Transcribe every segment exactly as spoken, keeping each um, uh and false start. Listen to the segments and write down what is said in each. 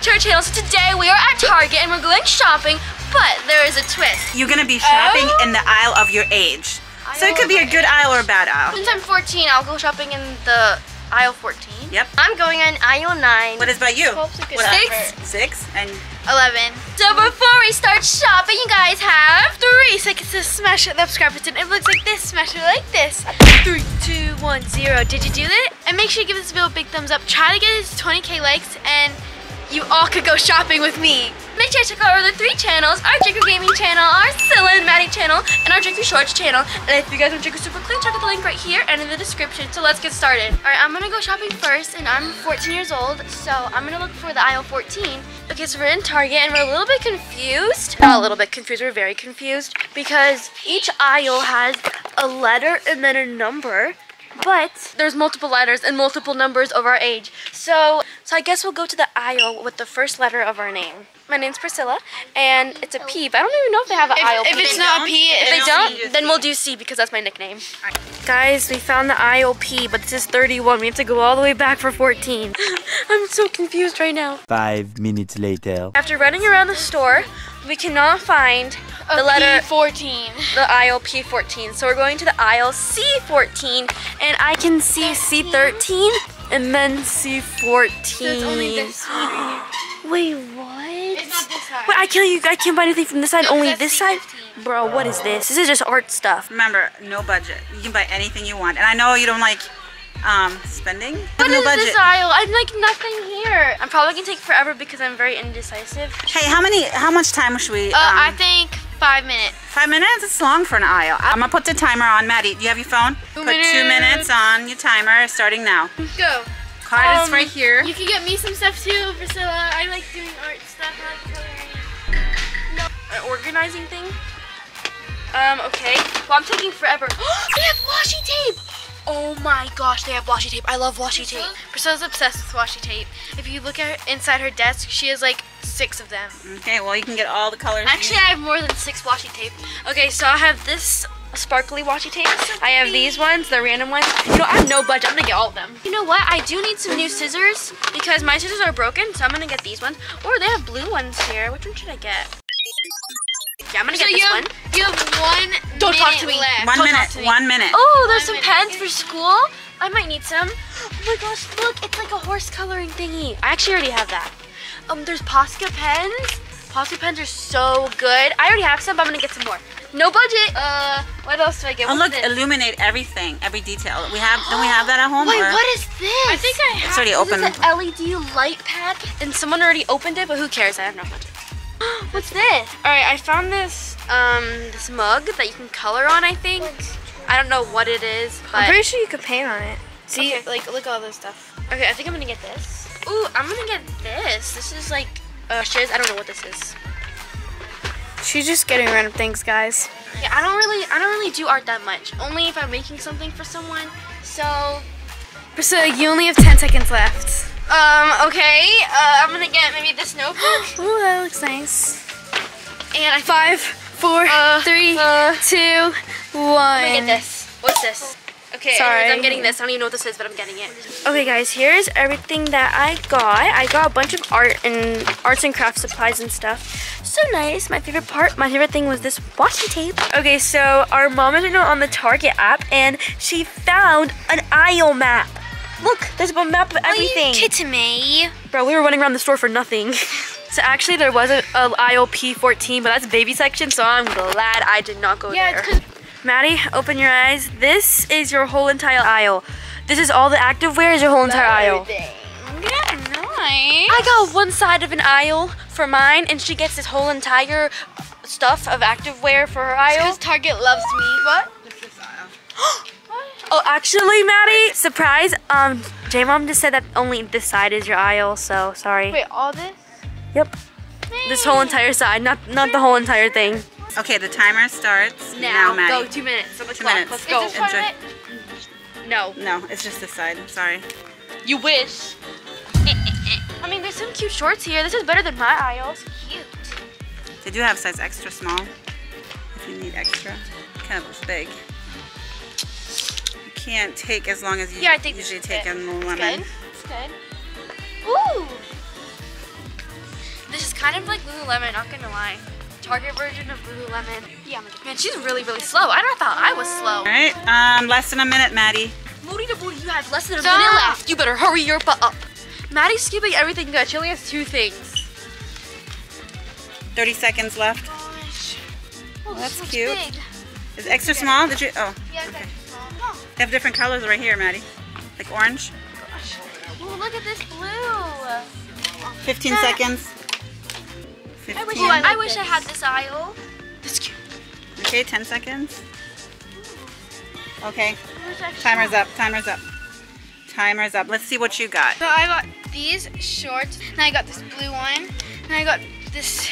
back to our channel. So today we are at Target and we're going shopping, but there is a twist. You're gonna be shopping oh. in the aisle of your age. Aisle so it could be a good age. aisle or a bad aisle. Since I'm fourteen, I'll go shopping in the aisle fourteen. Yep. I'm going on aisle nine. What is about you? Six. Six and eleven. So before we start shopping, you guys have three seconds to smash that subscribe button. It looks like this, smash it like this. Three, two, one, zero. Did you do that? And make sure you give this video a big thumbs up. Try to get it to twenty K likes and you all could go shopping with me. Make sure to check out our other three channels, our JKrew Gaming channel, our Cilla and Maddie channel, and our JKrew Shorts channel. And if you guys want JKrew Super Clean, check out the link right here and in the description. So let's get started. All right, I'm gonna go shopping first, and I'm fourteen years old, so I'm gonna look for the aisle fourteen. Okay, so we're in Target, and we're a little bit confused. Not a little bit confused, we're very confused, because each aisle has a letter and then a number. But there's multiple letters and multiple numbers of our age. So so I guess we'll go to the aisle with the first letter of our name. My name's Priscilla, and it's a P, but I don't even know if they have an if, aisle. If P. it's not a P, if they, they don't, don't then we'll do C because that's my nickname. Right. Guys, we found the aisle P, but this is thirty-one. We have to go all the way back for fourteen. I'm so confused right now. Five minutes later. After running around the store, we cannot find a the letter P fourteen. The aisle P fourteen. So we're going to the aisle C fourteen, and I can see C thirteen and then C fourteen. So it's only this one. Wait, what? It's not this side. Wait, I can't you I can't buy anything from this side, no, only this C fifteen. Side? Bro, what is this? This is just art stuff. Remember, no budget. You can buy anything you want. And I know you don't like um spending. What no is budget. This aisle? I'm like nothing here. I'm probably gonna take forever because I'm very indecisive. Hey, how many how much time should we uh, um, I think five minutes. Five minutes? It's long for an aisle. I'm gonna put the timer on. Maddie, do you have your phone? Two put minutes. two minutes on your timer starting now. Go. Card um, is right here. You can get me some stuff too, Priscilla. I like doing art stuff, I like coloring. No. An organizing thing? Um, okay. Well, I'm taking forever. They have washi tape! Oh my gosh, they have washi tape. I love washi tape. Priscilla's obsessed with washi tape. If you look at her, inside her desk, she has like six of them. Okay, well you can get all the colors. Actually, I have more than six washi tape. Okay, so I have this sparkly washi tape. So I have these ones, the random ones. You know, I have no budget. I'm gonna get all of them. You know what? I do need some new scissors because my scissors are broken, so I'm gonna get these ones. Or they have blue ones here. Which one should I get? Yeah, I'm gonna so get this have, one. You have one Don't minute talk to me. Left. One Don't minute. Me. One minute. Oh, there's one some minute. pens for school. I might need some. Oh my gosh, look, it's like a horse coloring thingy. I actually already have that. Um, there's Posca pens. Posca pens are so good. I already have some, but I'm gonna get some more. No budget. Uh, what else do I get? Oh, look, illuminate everything, every detail. We have, don't we have that at home? Wait, or? What is this? I think I have. It's already open. It's an L E D light pad, and someone already opened it, but who cares? I have no budget. What's this? All right, I found this um this mug that you can color on. I think I don't know what it is, but I'm pretty sure you could paint on it. See, okay. like look at all this stuff. Okay, I think I'm gonna get this. Ooh, I'm gonna get this. This is like uh, shiz. I don't know what this is. She's just getting random things, guys. Yeah, I don't really, I don't really do art that much. Only if I'm making something for someone. So, Priscilla, you only have ten seconds left. Um, okay, uh, I'm gonna get maybe this notebook. Ooh, that looks nice. And I five, four, uh, three, uh, two, one. I'm gonna get this. What's this? Okay, Sorry. Anyways, I'm getting this. I don't even know what this is, but I'm getting it. Okay, guys, here's everything that I got. I got a bunch of art and arts and craft supplies and stuff. So nice. My favorite part, my favorite thing was this washi tape. Okay, so our mom is on the Target app, and she found an aisle map. Look, there's a map of everything. Are you kidding me? Bro, we were running around the store for nothing. So actually, there was an aisle P fourteen, but that's baby section, so I'm glad I did not go yeah, there. Yeah, it's because... Maddie, open your eyes. This is your whole entire aisle. This is all the activewear is your whole entire aisle. Yeah, nice. I got one side of an aisle for mine, and she gets this whole entire stuff of activewear for her aisle. Because Target loves me. What? It's this aisle. Oh, actually, Maddie, surprise. Um, J-Mom just said that only this side is your aisle, so sorry. Wait, all this? Yep. Hey. This whole entire side, not not the whole entire thing. Okay, the timer starts now, now Maddie. Go, two minutes. So two minutes. Let's go. Is this part of it? No. No, it's just this side. I'm sorry. You wish. I mean, there's some cute shorts here. This is better than my aisle. It's cute. They do have size extra small if you need extra. Kind of big. Can't take as long as you yeah, I think usually take in the lemon. It's good. It's good. Ooh! kind of like Lululemon, not gonna lie. Target version of Lululemon. Yeah, I'm gonna, man, she's really, really slow. I don't thought I was slow. All right, um, less than a minute, Maddie. Moody to booty, you have less than a Stop. minute left. You better hurry your butt up. Maddie's skipping everything good. She only has two things. thirty seconds left. Gosh. Oh, well, that's cute. Big. Is it extra okay. small? Did you? Oh. Yeah, it's okay. extra small. Oh. They have different colors right here, Maddie. Like orange. Gosh. Oh, look at this blue. Fifteen that. seconds. fifteen. I wish I, like I wish I had this aisle. That's cute. Okay, ten seconds. Ooh. Okay. Timer's up. Timer's up. Timer's up. Let's see what you got. So I got these shorts, and I got this blue one, and I got this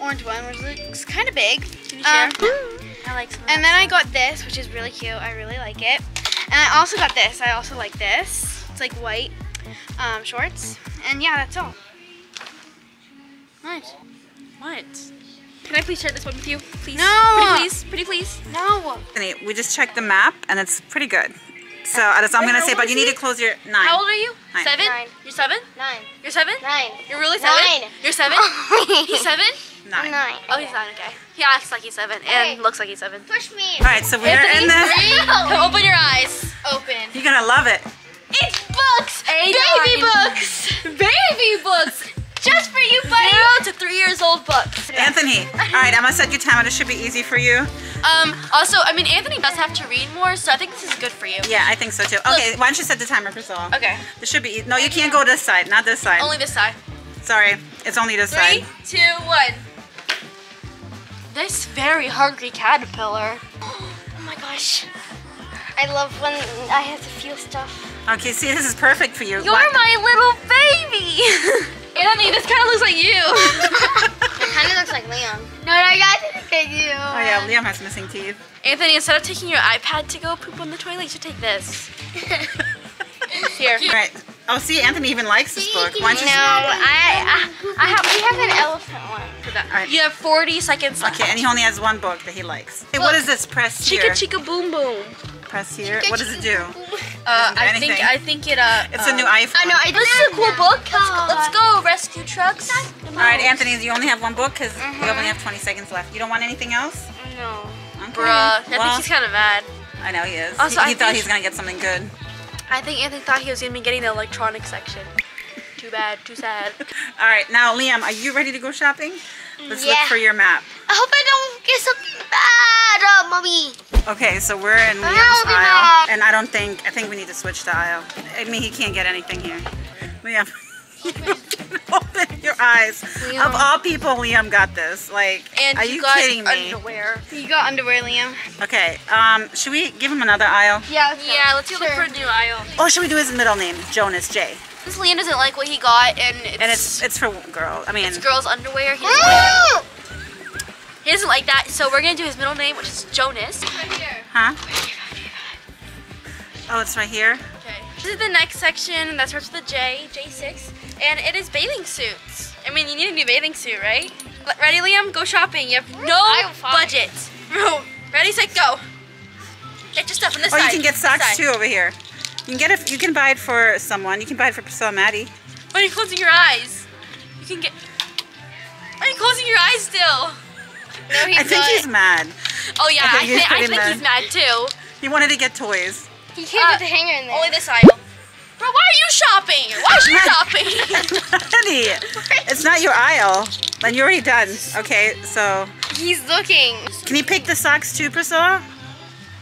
orange one, which looks kind of big. Can you um, share? I like some of And then stuff. I got this, which is really cute. I really like it. And I also got this. I also like this. It's like white um, shorts. And yeah, that's all. What? What? Can I please share this one with you? Please. No. Pretty please. Pretty please. No. We just checked the map, and it's pretty good. So that's all I'm gonna say, but you need to close your nine. How old are you? Nine. Seven? Nine. You're seven? Nine. You're seven? Nine. You're really seven? Nine. You're seven? He's seven? Nine. Nine. Oh, he's nine, okay. He acts like he's seven and okay. looks like he's seven. Push me. Alright, so we're Anthony's in the no. Open your eyes. Open. You're gonna love it. It's books! A Baby nine. books! Baby books! Just for you, buddy! Zero to three years old books. Anthony, alright, I'm gonna set your timer. It should be easy for you. Um, also, I mean, Anthony does have to read more, so I think this is good for you. Yeah, I think so too. Okay, Look. why don't you set the timer for Cilla? Okay. This should be easy. No, you can't go this side, not this side. Only this side. Sorry, it's only this three, side. Three, two, one. This very hungry caterpillar. Oh my gosh. I love when I have to feel stuff. Okay, see, this is perfect for you. You're what? my little baby! Anthony, this kind of looks like you. It kind of looks like Liam. No, no, you guys, it's like you. Oh yeah, Liam has missing teeth. Anthony, instead of taking your iPad to go poop on the toilet, you should take this. Here. All right. Oh, see, Anthony even likes this book. Why don't you no, I, I, I have. We have an elephant one. All right. You have forty seconds left. Okay, and he only has one book that he likes. Hey, Look, what is this? Press chica, here. Chica, chica, boom, boom. Press here. Chica, what does chica, it do? Boom, boom. Uh, I anything. think I think it. Uh, it's uh, a new iPhone. I know. I this is a cool book. Let's go, let's go rescue trucks. All right, Anthony, you only have one book because mm -hmm. we only have twenty seconds left. You don't want anything else? No. Okay. Bruh, I well, think he's kind of mad. I know he is. Also, he, he thought he was gonna get something good. I think Anthony thought he was gonna be getting the electronic section. Too bad. Too sad. All right, now Liam, are you ready to go shopping? Let's yeah. look for your map. I hope I don't get something bad, oh, mommy. Okay, so we're in Liam's aisle, and I don't think, I think we need to switch the aisle. I mean, he can't get anything here. Liam, open, you open your eyes. Liam. Of all people, Liam got this. Like, and are you kidding me? Underwear. You got underwear, Liam. Okay, um, should we give him another aisle? Yeah, let's yeah, let's sure. look for a new aisle. Or should we do his middle name, Jonas J? This Liam doesn't like what he got, and it's... And it's, it's for girls, I mean... It's girls' underwear. He doesn't He doesn't like that, so we're gonna do his middle name, which is Jonas. Right here. Huh? Oh, it's right here? Okay. This is the next section that starts with a J, J six, and it is bathing suits. I mean, you need a new bathing suit, right? Ready, Liam? Go shopping. You have no budget. Ready, set, go. Get your stuff on this side. Oh, you can get socks too over here. You can get it. You can buy it for someone. You can buy it for Priscilla and Maddie. Why are you closing your eyes? You can get. Why are you closing your eyes still? No, he's I think not. he's mad. Oh yeah, I think, I think, he's, I think he's mad too. He wanted to get toys. He can't uh, get the hanger in there. Only this aisle. Bro, why are you shopping? Why are you shopping? Maddie, it's not your aisle. And you're already done. Okay, so. He's looking. Can he pick the socks too, Priscilla?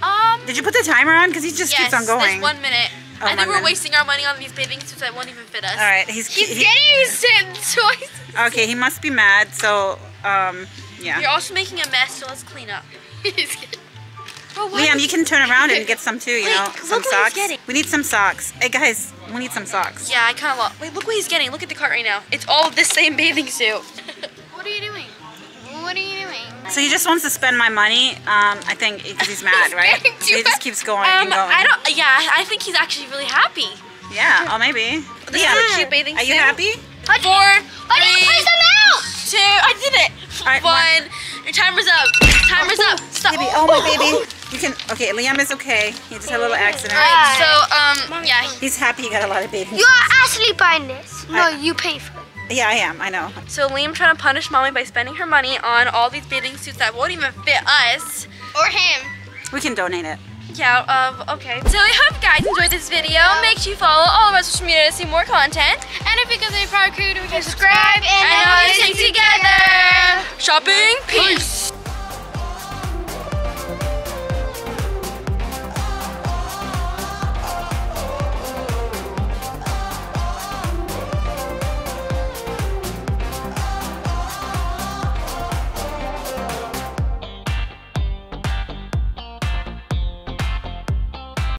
Um. Did you put the timer on? Because he just yes, keeps on going. Yes, one minute. Oh, I think we're minute. wasting our money on these bathing suits that won't even fit us. All right, he's he's he, getting his toys. Okay, he must be mad. So, um. Yeah. You're also making a mess, so let's clean up. Well, Liam, you can turn around and get some too, you wait, know, some socks. We need some socks. Hey guys, we need some socks. Yeah, I kind of lost. Wait, look what he's getting. Look at the cart right now. It's all the same bathing suit. What are you doing? What are you doing? So he just wants to spend my money, um, I think, because he's mad, right? So he just keeps going um, and going. I don't, yeah, I think he's actually really happy. Yeah, oh maybe. This yeah. is a cute bathing suit. Are you happy? What Four, what three, you them out? two, I did it. Right, one. one, your timer's up. Timer's oh, up. Stop. Baby. Oh my baby. You can. Okay, Liam is okay. He just had a little accident. All right. So um, yeah. He's happy. He got a lot of baby. You are actually buying this. No, right. you pay for it. Yeah, I am. I know. So Liam trying to punish mommy by spending her money on all these bathing suits that won't even fit us. Or him. We can donate it. Yeah, uh, okay. So I hope you guys enjoyed this video. Make sure you follow all of our social media to see more content. And if you guys are a proud creator, we can subscribe and, and all things together. Shopping, peace. peace.